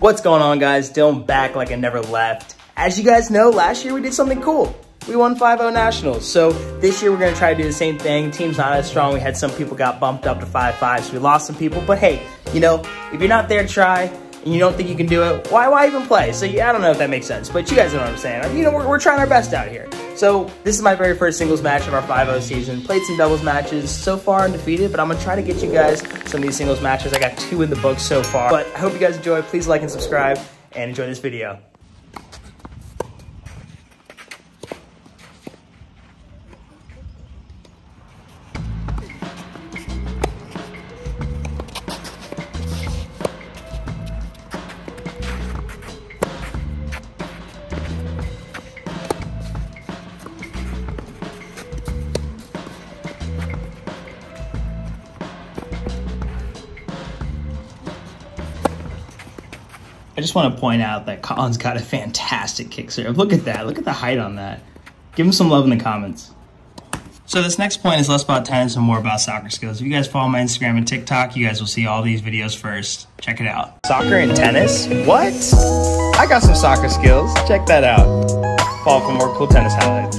What's going on, guys? Dylan back like I never left. As you guys know, last year we did something cool. We won 5-0 nationals. So this year we're going to try to do the same thing. Team's not as strong. We had some people got bumped up to 5-5, so we lost some people. But hey, you know, if you're not there to try and you don't think you can do it, why even play? So yeah, I don't know if that makes sense, but you guys know what I'm saying. You know, we're trying our best out here. So this is my very first singles match of our 5-0 season. Played some doubles matches, so far undefeated, but I'm gonna try to get you guys some of these singles matches. I got 2 in the books so far, but I hope you guys enjoy. Please like and subscribe and enjoy this video. I just want to point out that Colin's got a fantastic kick serve. Look at that. Look at the height on that. Give him some love in the comments. So this next point is less about tennis and more about soccer skills. If you guys follow my Instagram and TikTok, you guys will see all these videos first. Check it out. Soccer and tennis? What? I got some soccer skills. Check that out. Follow for more cool tennis highlights.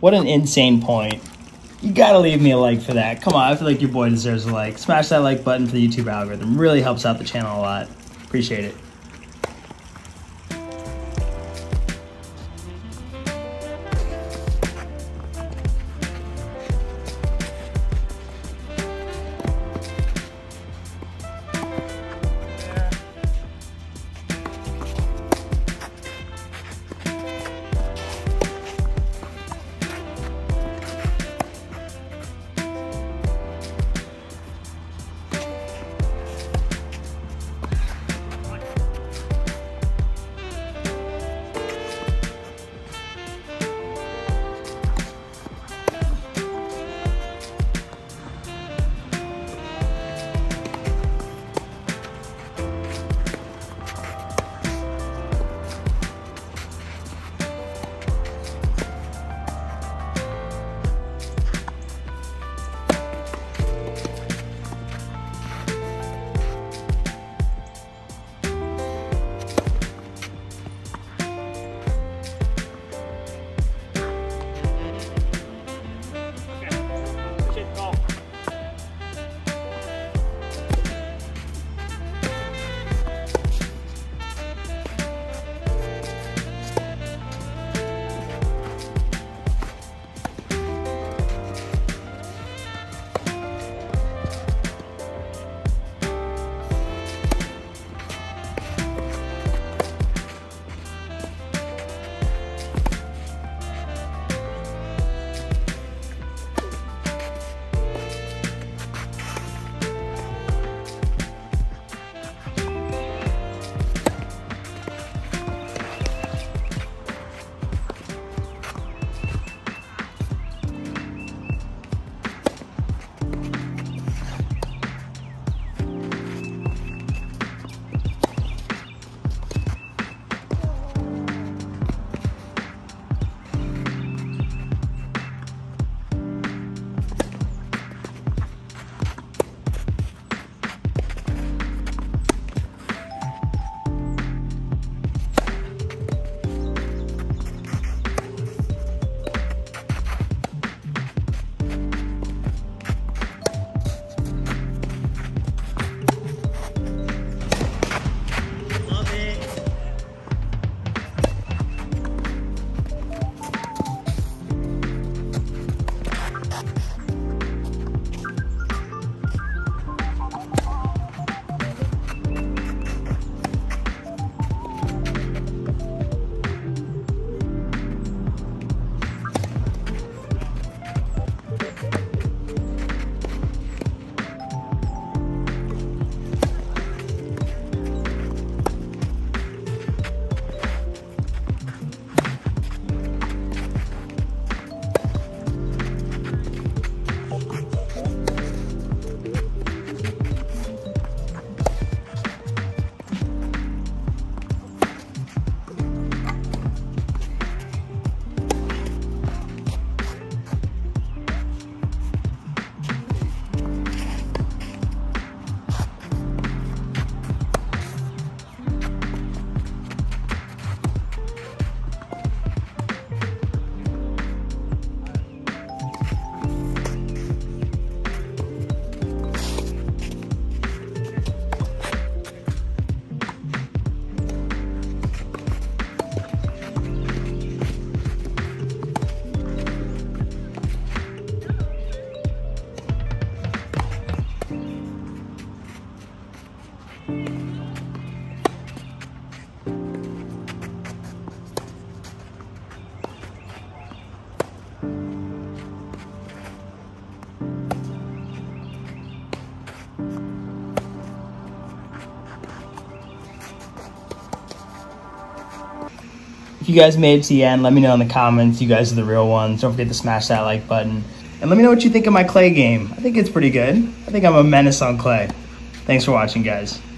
What an insane point. You gotta leave me a like for that. Come on, I feel like your boy deserves a like. Smash that like button for the YouTube algorithm. Really helps out the channel a lot. Appreciate it. If you guys made it to the end, let me know in the comments. You guys are the real ones. Don't forget to smash that like button. And let me know what you think of my clay game. I think it's pretty good. I think I'm a menace on clay. Thanks for watching, guys.